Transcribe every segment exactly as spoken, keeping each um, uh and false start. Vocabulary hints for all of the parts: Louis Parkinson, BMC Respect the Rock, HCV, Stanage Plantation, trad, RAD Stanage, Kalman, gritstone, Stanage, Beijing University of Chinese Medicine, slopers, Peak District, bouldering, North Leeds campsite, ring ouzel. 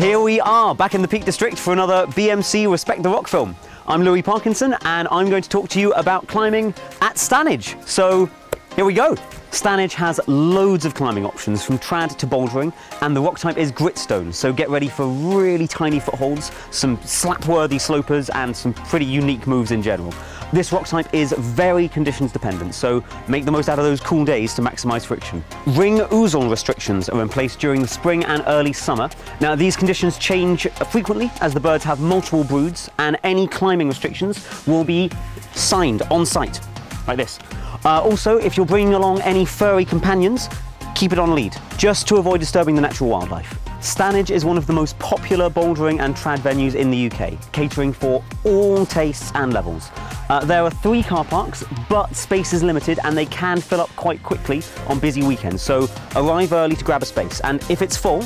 Here we are, back in the Peak District for another B M C Respect the Rock film. I'm Louis Parkinson and I'm going to talk to you about climbing at Stanage. So here we go. Stanage has loads of climbing options from trad to bouldering, and the rock type is gritstone, so get ready for really tiny footholds, some slap-worthy slopers and some pretty unique moves in general. This rock type is very conditions dependent, so make the most out of those cool days to maximise friction. Ring ouzel restrictions are in place during the spring and early summer. Now these conditions change frequently as the birds have multiple broods, and any climbing restrictions will be signed on site, like this. Uh, also, if you're bringing along any furry companions, keep it on lead, just to avoid disturbing the natural wildlife. Stanage is one of the most popular bouldering and trad venues in the U K, catering for all tastes and levels. Uh, there are three car parks, but space is limited and they can fill up quite quickly on busy weekends, so arrive early to grab a space. And if it's full,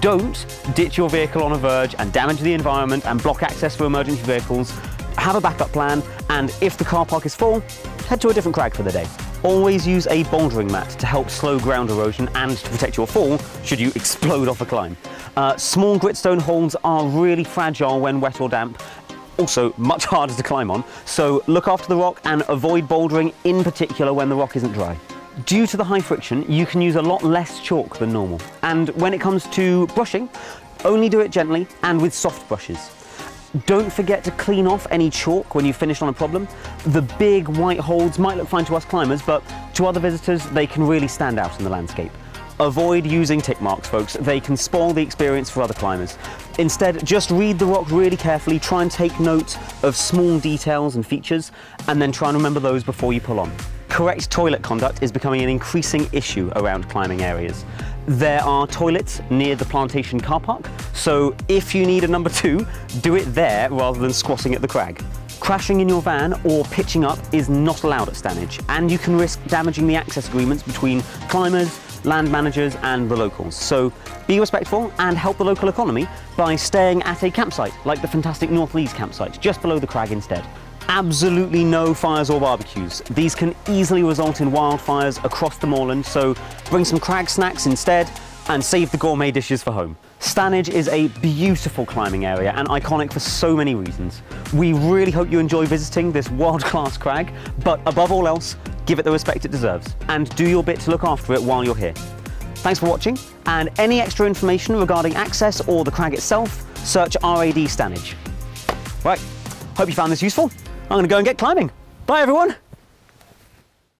don't ditch your vehicle on a verge and damage the environment and block access for emergency vehicles. Have a backup plan, and if the car park is full, head to a different crag for the day. Always use a bouldering mat to help slow ground erosion and to protect your fall should you explode off a climb. Uh, small gritstone holes are really fragile when wet or damp, also much harder to climb on, so look after the rock and avoid bouldering in particular when the rock isn't dry. Due to the high friction, you can use a lot less chalk than normal, and when it comes to brushing, only do it gently and with soft brushes. Don't forget to clean off any chalk when you finish on a problem. The big white holes might look fine to us climbers, but to other visitors, they can really stand out in the landscape. Avoid using tick marks, folks. They can spoil the experience for other climbers. Instead, just read the rock really carefully, try and take note of small details and features, and then try and remember those before you pull on. Correct toilet conduct is becoming an increasing issue around climbing areas. There are toilets near the plantation car park, so if you need a number two, do it there rather than squatting at the crag. Crashing in your van or pitching up is not allowed at Stanage, and you can risk damaging the access agreements between climbers, land managers and the locals. So be respectful and help the local economy by staying at a campsite like the fantastic North Leeds campsite just below the crag instead. Absolutely no fires or barbecues. These can easily result in wildfires across the moorland, so bring some crag snacks instead and save the gourmet dishes for home. Stanage is a beautiful climbing area and iconic for so many reasons. We really hope you enjoy visiting this world-class crag, but above all else, give it the respect it deserves and do your bit to look after it while you're here. Thanks for watching, and any extra information regarding access or the crag itself, search R A D Stanage. Right, hope you found this useful. I'm going to go and get climbing. Bye everyone.